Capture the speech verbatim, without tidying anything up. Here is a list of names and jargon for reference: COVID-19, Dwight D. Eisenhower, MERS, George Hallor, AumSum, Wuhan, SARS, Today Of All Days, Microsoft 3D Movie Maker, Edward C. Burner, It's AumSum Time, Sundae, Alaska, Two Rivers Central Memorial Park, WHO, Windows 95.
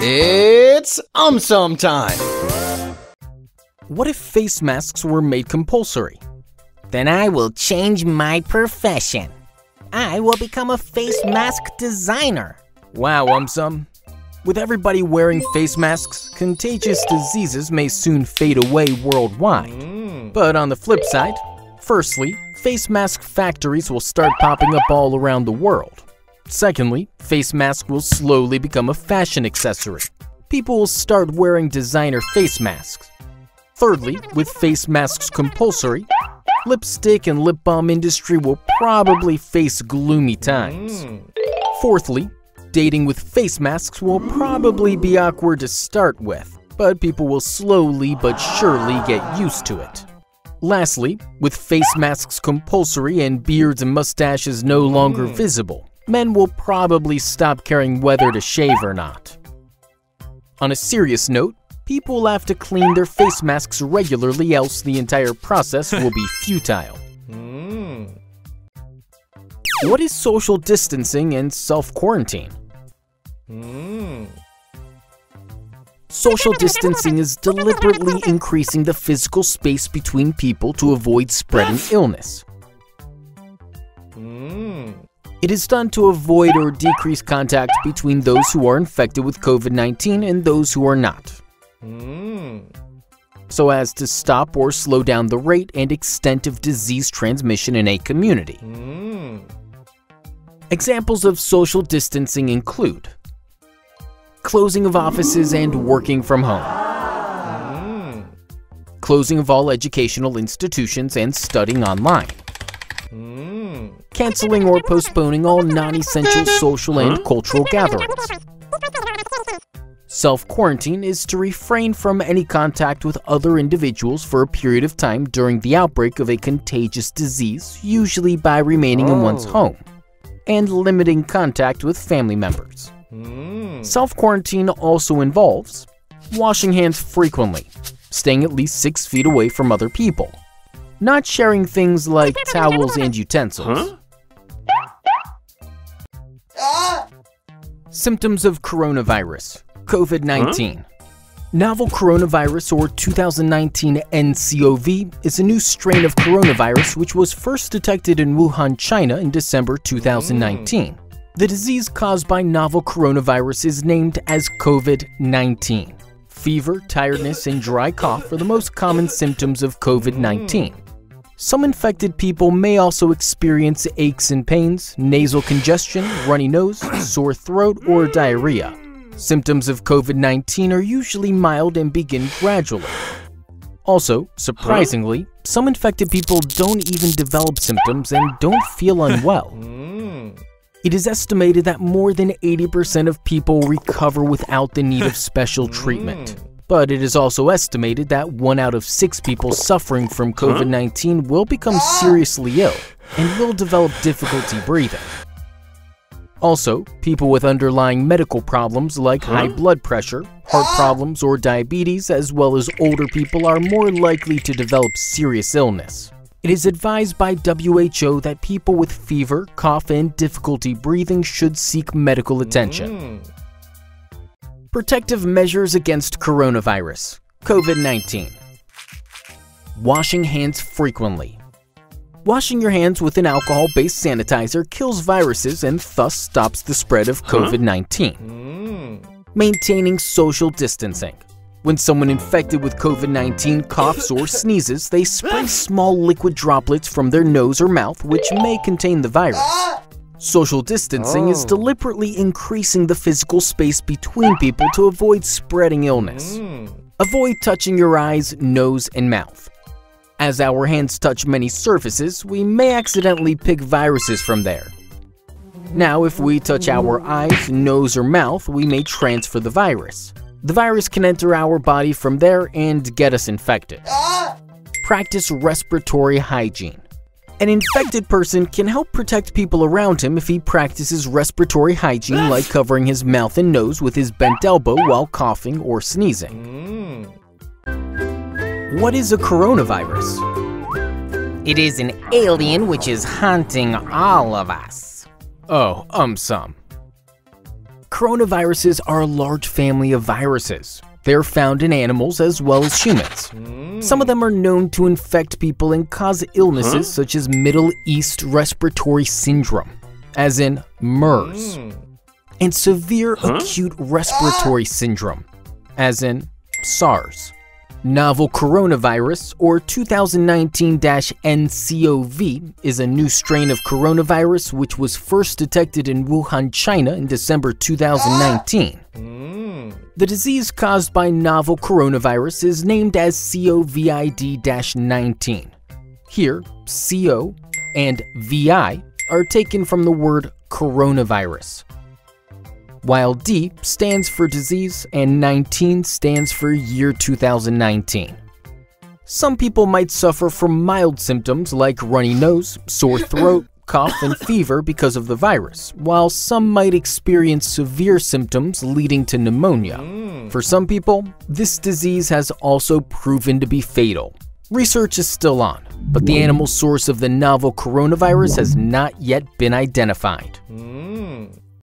It's AumSum Time! What if face masks were made compulsory? Then I will change my profession. I will become a face mask designer. Wow, AumSum. With everybody wearing face masks, contagious diseases may soon fade away worldwide. Mm. But on the flip side, firstly, face mask factories will start popping up all around the world. Secondly, face masks will slowly become a fashion accessory. People will start wearing designer face masks. Thirdly, with face masks compulsory, lipstick and lip balm industry will probably face gloomy times. Fourthly, dating with face masks will probably be awkward to start with, but people will slowly but surely get used to it. Lastly, with face masks compulsory and beards and mustaches no longer visible, men will probably stop caring whether to shave or not. On a serious note, people will have to clean their face masks regularly, else the entire process will be futile. Mm. What is social distancing and self-quarantine? Mm. Social distancing is deliberately increasing the physical space between people to avoid spreading illness. Mm. It is done to avoid or decrease contact between those who are infected with COVID nineteen and those who are not, mm. so as to stop or slow down the rate and extent of disease transmission in a community. Mm. Examples of social distancing include closing of offices and working from home, mm. closing of all educational institutions and studying online, canceling or postponing all non-essential social and cultural gatherings. Self-quarantine is to refrain from any contact with other individuals for a period of time during the outbreak of a contagious disease, usually by remaining oh. in one's home, and limiting contact with family members. Mm. Self-quarantine also involves washing hands frequently, staying at least six feet away from other people, not sharing things like towels and utensils. Huh? Symptoms of coronavirus, COVID nineteen. Huh? Novel coronavirus, or two thousand nineteen N C O V, is a new strain of coronavirus which was first detected in Wuhan, China in December two thousand nineteen. Mm. The disease caused by novel coronavirus is named as COVID nineteen. Fever, tiredness, and dry cough are the most common symptoms of COVID nineteen. Some infected people may also experience aches and pains, nasal congestion, runny nose, sore throat, or diarrhea. Symptoms of COVID nineteen are usually mild and begin gradually. Also, surprisingly, some infected people don't even develop symptoms and don't feel unwell. It is estimated that more than eighty percent of people recover without the need of special treatment. But it is also estimated that one out of six people suffering from COVID nineteen will become seriously ill and will develop difficulty breathing. Also, people with underlying medical problems like high blood pressure, heart problems, or diabetes, as well as older people, are more likely to develop serious illness. It is advised by W H O that people with fever, cough, and difficulty breathing should seek medical attention. Mm. Protective measures against coronavirus, COVID nineteen. Washing hands frequently. Washing your hands with an alcohol-based sanitizer kills viruses and thus stops the spread of COVID nineteen. Huh? Mm. Maintaining social distancing. When someone infected with COVID nineteen coughs or sneezes, they spray small liquid droplets from their nose or mouth, which may contain the virus. Social distancing oh. is deliberately increasing the physical space between people to avoid spreading illness. Mm. Avoid touching your eyes, nose, and mouth. As our hands touch many surfaces, we may accidentally pick viruses from there. Now, if we touch our eyes, nose, or mouth, we may transfer the virus. The virus can enter our body from there and get us infected. Practice respiratory hygiene. An infected person can help protect people around him if he practices respiratory hygiene, like covering his mouth and nose with his bent elbow while coughing or sneezing. What is a coronavirus? It is an alien which is haunting all of us. Oh, AumSum. Coronaviruses are a large family of viruses. They are found in animals as well as humans. Some of them are known to infect people and cause illnesses huh? such as Middle East Respiratory Syndrome, as in MERS, mm. and Severe huh? Acute Respiratory Syndrome, as in SARS. Novel coronavirus, or two thousand nineteen N C O V, is a new strain of coronavirus which was first detected in Wuhan, China in December two thousand nineteen. Mm. The disease caused by novel coronavirus is named as COVID nineteen. Here, C O and V I are taken from the word coronavirus, while D stands for disease and nineteen stands for year two thousand nineteen. Some people might suffer from mild symptoms like runny nose, sore throat, cough, and fever because of the virus, while some might experience severe symptoms leading to pneumonia. For some people, this disease has also proven to be fatal. Research is still on, but the animal source of the novel coronavirus has not yet been identified.